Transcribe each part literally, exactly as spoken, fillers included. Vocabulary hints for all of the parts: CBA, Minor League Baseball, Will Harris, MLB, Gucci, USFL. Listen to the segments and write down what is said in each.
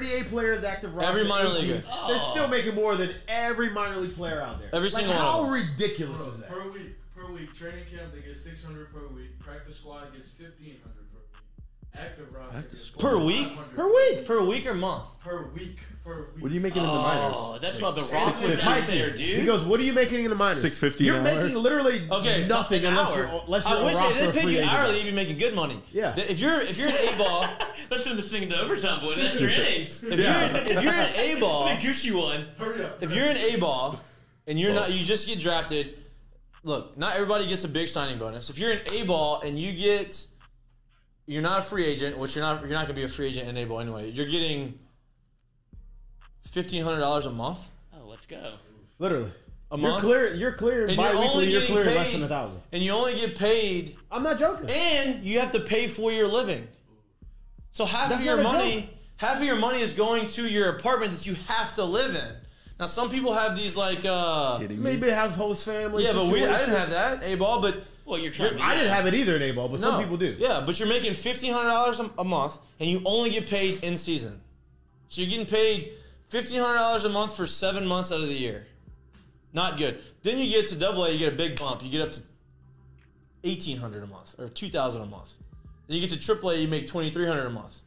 thirty-eight players active roster. Every minor leaguer. Oh. They're still making more than every minor league player out there. Every like, single one. How ridiculous Bro, is that? Per week, per week, training camp they get six hundred per week. Practice squad gets fifteen hundred per week. Active roster gets per week, per week, per week or month. Per week, per week. What are you making oh, in the minors? Oh, that's like, why the Rock was out there, dude. He goes, "What are you making in the minors?" Six fifty. You're an making hour? Literally okay, nothing an unless hour. You're unless you're I a wish roster they paid you hourly, you'd be making good money. Yeah. If you're if you're an A ball. That's from the singing to overtime, boy. That's your innings. If yeah. you're if you're an A ball, the Gucci one. Hurry up. If you're an A ball, and you're well. not, you just get drafted. Look, not everybody gets a big signing bonus. If you're an A ball and you get, you're not a free agent, which you're not. You're not gonna be a free agent in A ball anyway. You're getting fifteen hundred dollars a month. Oh, let's go. Literally. A month? You're clear. You're clear. And you're only getting you're clearing paid, less than a thousand. And you only get paid. I'm not joking. And you have to pay for your living. So half That's of your money, half of your money is going to your apartment that you have to live in. Now some people have these like uh, maybe have host families. Yeah, situation. but we I didn't have that A ball, but well, you're trying. You're, I didn't have it either in A ball, but no. some people do. Yeah, but you're making fifteen hundred dollars a month, and you only get paid in season. So you're getting paid fifteen hundred dollars a month for seven months out of the year. Not good. Then you get to Double A, you get a big bump. You get up to eighteen hundred a month or two thousand a month. You get to Triple A, you make twenty three hundred a month.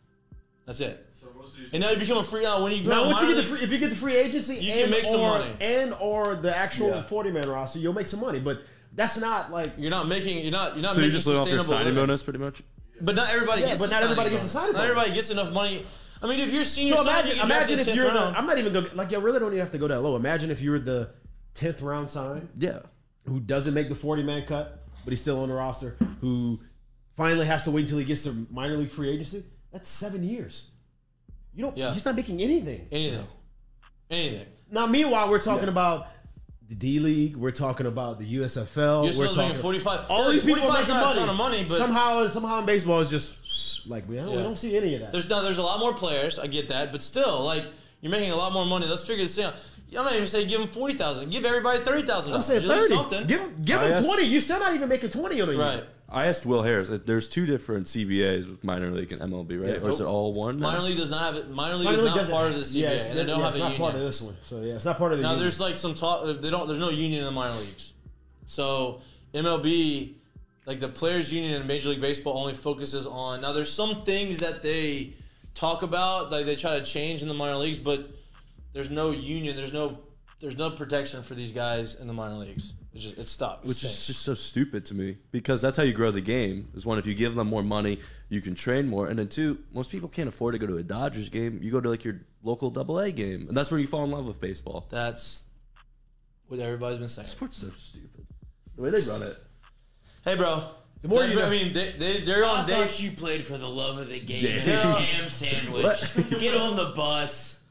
That's it. So and now you become a free. Uh, when you now, once you get the free, if you get the free agency, you can make or, some money, and or the actual yeah. forty man roster, you'll make some money. But that's not like you're not making. You're not. You're not so making you just live off your signing bonus, pretty much. But not everybody. Yeah, gets but not everybody gets a signing bonus. Not everybody gets enough money. I mean, if you're senior, so imagine, sign, you imagine if you're. The, I'm not even going like. You really don't even have to go that low. Imagine if you're the tenth round sign. Yeah. Who doesn't make the forty man cut, but he's still on the roster. Who. Finally has to wait until he gets to minor league free agency. That's seven years. You don't. Yeah. He's not making anything. Anything. Anything. Now, meanwhile, we're talking yeah. about the D League. We're talking about the U S F L. You're we're still talking forty-five. All these people are making money. A ton of money, but somehow, somehow, in baseball, it's just like we don't, yeah. we don't see any of that. There's no. There's a lot more players. I get that, but still, like you're making a lot more money. Let's figure this out. I'm not even saying give them forty thousand. Give everybody thirty thousand. I'm saying thirty. Something. Give give them twenty. You're still not even making twenty on a year. Right. I asked Will Harris. There's two different C B As with minor league and M L B, right? Yeah, or is it all one? Minor league does not have it. Minor league minor is league not part of the C B A. Yeah, and they don't yeah, have a union. It's not part of this one. So yeah, it's not part of the. Now union. There's like some talk. They don't. There's no union in the minor leagues. So M L B, like the players' union in Major League Baseball, only focuses on. Now there's some things that they talk about, like they try to change in the minor leagues, but there's no union. There's no. There's no protection for these guys in the minor leagues. It's just, it stops. Which is just so stupid to me because that's how you grow the game. Is one, if you give them more money, you can train more. And then two, most people can't afford to go to a Dodgers game. You go to like your local Double A game. And that's where you fall in love with baseball. That's what everybody's been saying. Sports so stupid. The way they run it. Hey, bro. The more Denver, you know. I mean, they, they, they're I on dates. You played for the love of the game. Yeah. And a ham sandwich. Get on the bus.